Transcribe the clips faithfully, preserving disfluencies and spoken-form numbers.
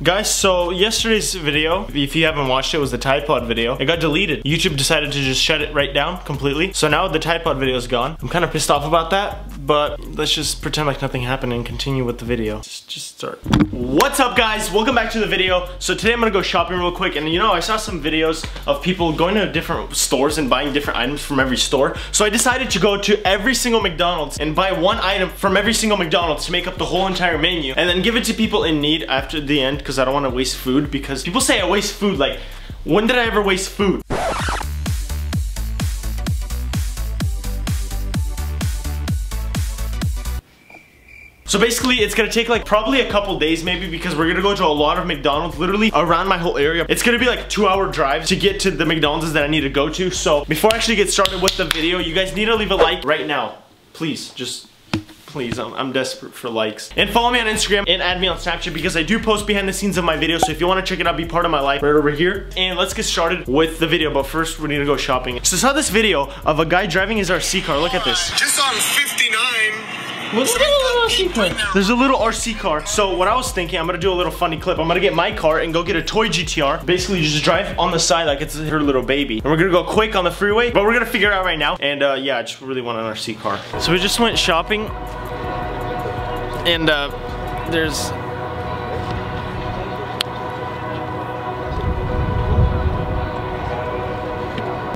Guys, so yesterday's video, if you haven't watched it, was the Tide Pod video. It got deleted. YouTube decided to just shut it right down completely. So now the Tide Pod video is gone. I'm kind of pissed off about that, but let's just pretend like nothing happened and continue with the video. Just, just start. What's up, guys? Welcome back to the video. So today I'm gonna go shopping real quick, and you know, I saw some videos of people going to different stores and buying different items from every store. So I decided to go to every single McDonald's and buy one item from every single McDonald's to make up the whole entire menu, and then give it to people in need after the end. Because I don't want to waste food, because people say I waste food. Like, when did I ever waste food? So basically, it's gonna take like probably a couple days maybe, because we're gonna go to a lot of McDonald's literally around my whole area. It's gonna be like two hour drive to get to the McDonald's that I need to go to. So before I actually get started with the video, you guys need to leave a like right now. Please, just Please, I'm, I'm desperate for likes. And follow me on Instagram and add me on Snapchat, because I do post behind the scenes of my videos. So if you want to check it out, be part of my life right over here. And let's get started with the video, but first we need to go shopping. So I saw this video of a guy driving his R C car. Look at this. Just on fifty-nine. What's the little R C car? There's a little R C car. So what I was thinking, I'm gonna do a little funny clip. I'm gonna get my car and go get a toy G T R. Basically, you just drive on the side like it's her little baby. And we're gonna go quick on the freeway, but we're gonna figure it out right now. And uh, yeah, I just really want an R C car. So we just went shopping, and uh, there's...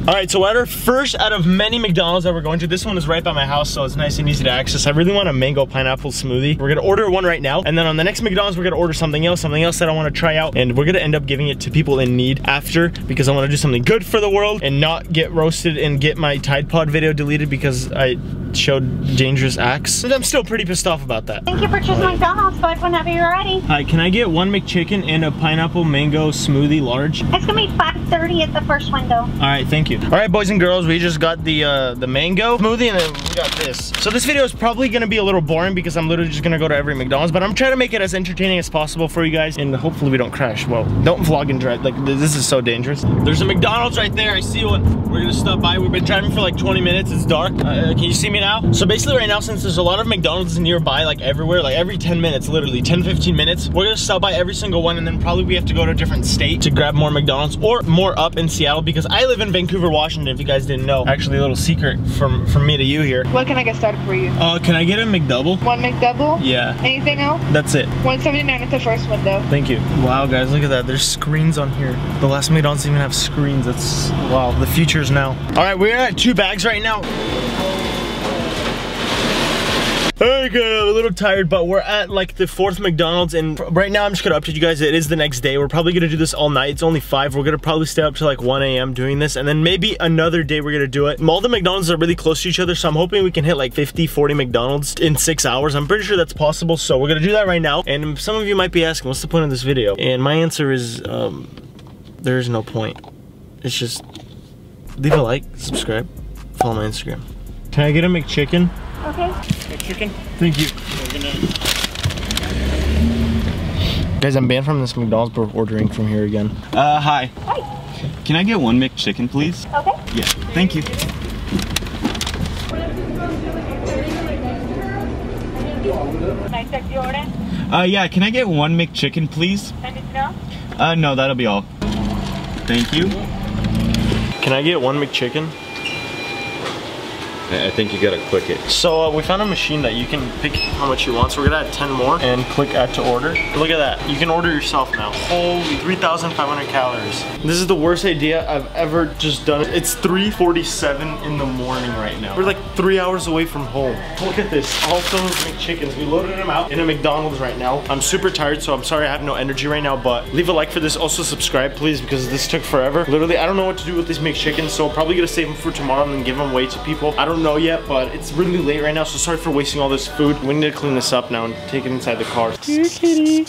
Alright, so at our first out of many McDonald's that we're going to, this one is right by my house, so it's nice and easy to access. I really want a mango pineapple smoothie. We're gonna order one right now, and then on the next McDonald's, we're gonna order something else, something else that I wanna try out, and we're gonna end up giving it to people in need after, because I wanna do something good for the world and not get roasted and get my Tide Pod video deleted because I showed dangerous acts. And I'm still pretty pissed off about that. Thank you for choosing McDonald's, but whenever you're ready. Hi, can I get one McChicken and a pineapple mango smoothie large? It's gonna be five thirty at the first window. Alright, thank you. All right, boys and girls, we just got the uh, the mango smoothie, and then we got this. So this video is probably gonna be a little boring because I'm literally just gonna go to every McDonald's, but I'm trying to make it as entertaining as possible for you guys, and hopefully we don't crash. Well, don't vlog and drive. Like, this is so dangerous. There's a McDonald's right there. I see one. We're gonna stop by. We've been driving for like twenty minutes. It's dark. Uh, can you see me now? So basically right now, since there's a lot of McDonald's nearby, like everywhere, like every ten minutes, literally ten, fifteen minutes, we're gonna stop by every single one, and then probably we have to go to a different state to grab more McDonald's, or more up in Seattle, because I live in Vancouver, Washington, if you guys didn't know. Actually, a little secret from, from me to you here. What can I get started for you? Uh, can I get a McDouble? One McDouble? Yeah. Anything else? That's it. one seventy-nine at the first window. Thank you. Wow, guys, look at that. There's screens on here. The last McDonald's even have screens. That's, wow, the future's now. All right, we're at two bags right now. Hey guys, I'm a little tired, but we're at like the fourth McDonald's, and right now I'm just gonna update you guys. It is the next day. We're probably gonna do this all night. It's only five. We're gonna probably stay up to like one A M doing this, and then maybe another day we're gonna do it. All the McDonald's are really close to each other, so I'm hoping we can hit like fifty, forty McDonald's in six hours. I'm pretty sure that's possible, so we're gonna do that right now. And some of you might be asking, what's the point of this video? And my answer is, um, there is no point. It's just, leave a like, subscribe, follow my Instagram. Can I get a McChicken? Okay. McChicken? Thank you. Guys, I'm banned from this McDonald's, but we're ordering from here again. Uh, hi. Hi. Can I get one McChicken, please? Okay. Yeah, thank you. Uh, yeah, can I get one McChicken, please? Uh, no, that'll be all. Thank you. Can I get one McChicken? I think you gotta click it. So uh, we found a machine that you can pick how much you want. So we're gonna add ten more and click add to order. Look at that. You can order yourself now. Holy, three thousand five hundred calories. This is the worst idea I've ever just done. It's three forty-seven in the morning right now. We're like three hours away from home. Look at this. All filled with McChickens. We loaded them out in a McDonald's right now. I'm super tired, so I'm sorry I have no energy right now, but leave a like for this. Also subscribe, please, because this took forever. Literally, I don't know what to do with these McChickens, so I'm probably gonna save them for tomorrow and then give them away to people. I don't know yet, but it's really late right now, so sorry for wasting all this food. We need to clean this up now and take it inside the car. Here, kitty.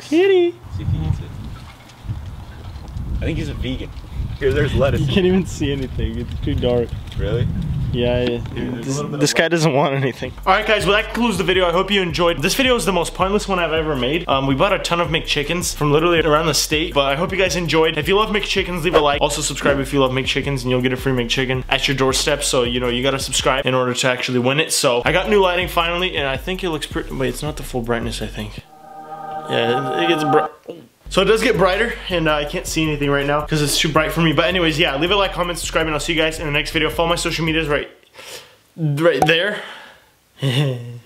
Kitty. See if he eats it. I think he's a vegan. Here, there's lettuce. You can't even see anything. It's too dark. Really? Yeah, yeah. Dude, this, this guy doesn't want anything. Alright guys, well that concludes the video. I hope you enjoyed. This video is the most pointless one I've ever made. Um, we bought a ton of McChickens from literally around the state, but I hope you guys enjoyed. If you love McChickens, leave a like. Also subscribe if you love McChickens, and you'll get a free McChicken at your doorstep. So, you know, you gotta subscribe in order to actually win it. So, I got new lighting finally, and I think it looks pretty... Wait, it's not the full brightness, I think. Yeah, it gets bright. So it does get brighter, and uh, I can't see anything right now because it's too bright for me. But anyways, yeah, leave a like, comment, subscribe, and I'll see you guys in the next video. Follow my social medias right, right there.